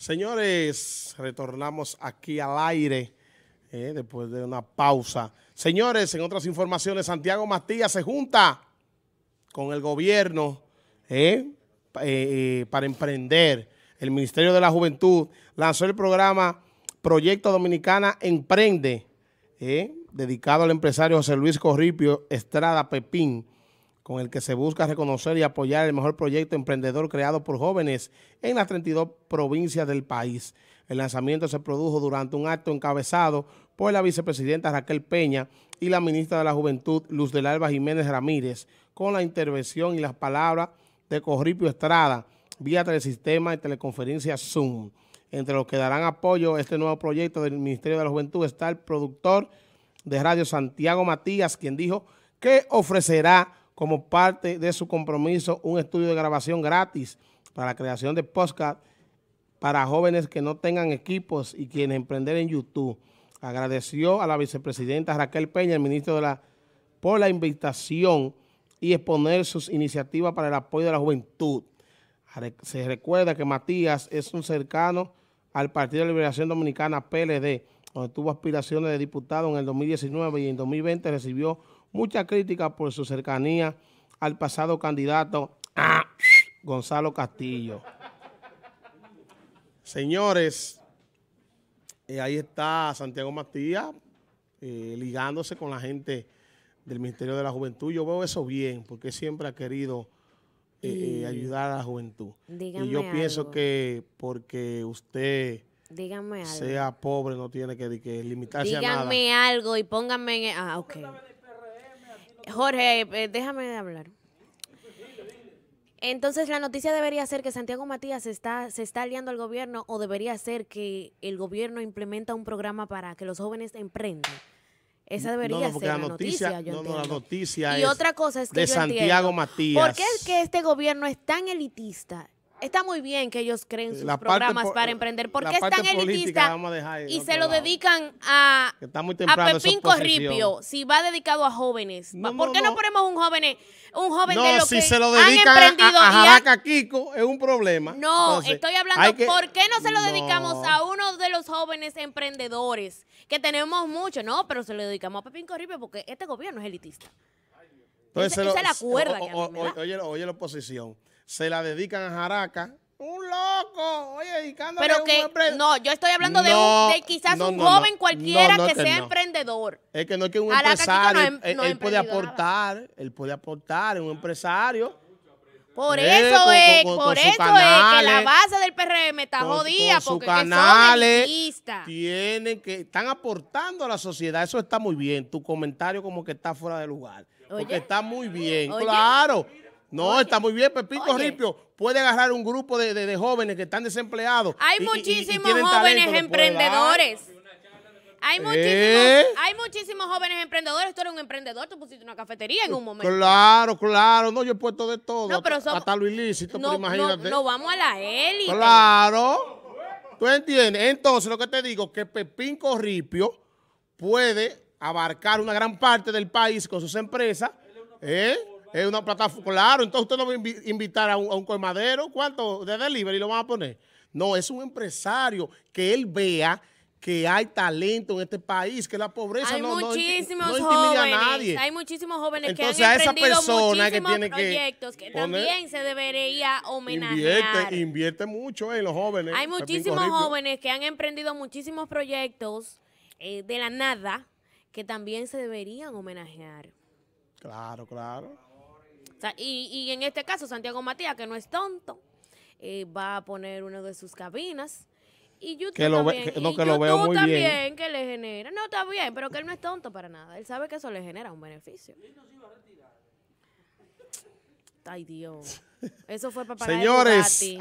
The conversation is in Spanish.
Señores, retornamos aquí al aire después de una pausa. Señores, en otras informaciones, Santiago Matías se junta con el gobierno para emprender. El Ministerio de la Juventud lanzó el programa Proyecto Dominicana Emprende, dedicado al empresario José Luis Corripio Estrada Pepín, con el que se busca reconocer y apoyar el mejor proyecto emprendedor creado por jóvenes en las 32 provincias del país. El lanzamiento se produjo durante un acto encabezado por la vicepresidenta Raquel Peña y la ministra de la Juventud, Luz del Alba Jiménez Ramírez, con la intervención y las palabras de Corripio Estrada, vía telesistema y teleconferencia Zoom. Entre los que darán apoyo a este nuevo proyecto del Ministerio de la Juventud está el productor de radio Santiago Matías, quien dijo que ofrecerá como parte de su compromiso un estudio de grabación gratis para la creación de podcast para jóvenes que no tengan equipos y quienes emprender en YouTube. Agradeció a la vicepresidenta Raquel Peña, el ministro por la invitación y exponer sus iniciativas para el apoyo de la juventud. Se recuerda que Matías es un cercano al Partido de Liberación Dominicana, PLD, donde tuvo aspiraciones de diputado en el 2019 y en 2020 recibió mucha crítica por su cercanía al pasado candidato Gonzalo Castillo. Señores, ahí está Santiago Matías ligándose con la gente del Ministerio de la Juventud. Yo veo eso bien, porque siempre ha querido ayudar a la juventud. Díganme y yo algo. Pienso que porque usted... Díganme algo. Sea pobre, no tiene que limitarse a nada. Díganme algo y pónganme... Ah, ok. Jorge, déjame hablar. Entonces, la noticia debería ser que Santiago Matías se está aliando al gobierno, o debería ser que el gobierno implementa un programa para que los jóvenes emprendan. Esa debería ser la noticia, yo entiendo. No, la noticia es otra cosa es que de Santiago Matías. ¿Por qué es que este gobierno es tan elitista? Está muy bien que ellos creen sus programas para emprender. ¿Por qué es tan elitista y se lo dedican a Pepín Corripio si va dedicado a jóvenes? ¿Por qué no ponemos un joven de lo que han emprendido? A Jaraca Kiko es un problema. No, estoy hablando, ¿por qué no se lo dedicamos a uno de los jóvenes emprendedores? Que tenemos mucho, no, pero se lo dedicamos a Pepín Corripio porque este gobierno es elitista. Entonces, esa es la cuerda que a mí me da. Oye la oposición. Se la dedican a Jaraca. ¡Un loco! Oye, dedicándole a un emprendedor. No, yo estoy hablando de quizás un joven cualquiera que sea emprendedor. Es que no es que un empresario. Él puede aportar. Él puede aportar. Es un empresario. Por eso es que la base del PRM está jodida. Porque sus canales tienen que... Están aportando a la sociedad. Eso está muy bien. Tu comentario como que está fuera de lugar. Porque está muy bien. Oye. Claro. No, está muy bien. Pepín Corripio puede agarrar un grupo de jóvenes que están desempleados. Hay muchísimos jóvenes emprendedores. Hay muchísimos jóvenes emprendedores. Tú eres un emprendedor, tú pusiste una cafetería en un momento. Claro, claro. No, yo he puesto de todo. No, pero hasta lo ilícito, pero imagínate. No, vamos a la élite. Claro. ¿Tú entiendes? Entonces, lo que te digo es que Pepín Corripio puede abarcar una gran parte del país con sus empresas. Es una plataforma, claro, entonces usted no va a invitar a un colmadero, ¿cuánto? De delivery lo van a poner. No, es un empresario que él vea que hay talento en este país, que la pobreza no intimida a nadie. Hay muchísimos jóvenes que han emprendido muchísimos proyectos que también se debería homenajear. Invierte mucho en los jóvenes. Hay muchísimos jóvenes que han emprendido muchísimos proyectos de la nada que también se deberían homenajear. Claro, claro. O sea, y en este caso, Santiago Matías, que no es tonto, va a poner una de sus cabinas. Y YouTube también, que le genera. No, está bien, pero que él no es tonto para nada. Él sabe que eso le genera un beneficio. Ay, Dios. Eso fue para pagar. Señores.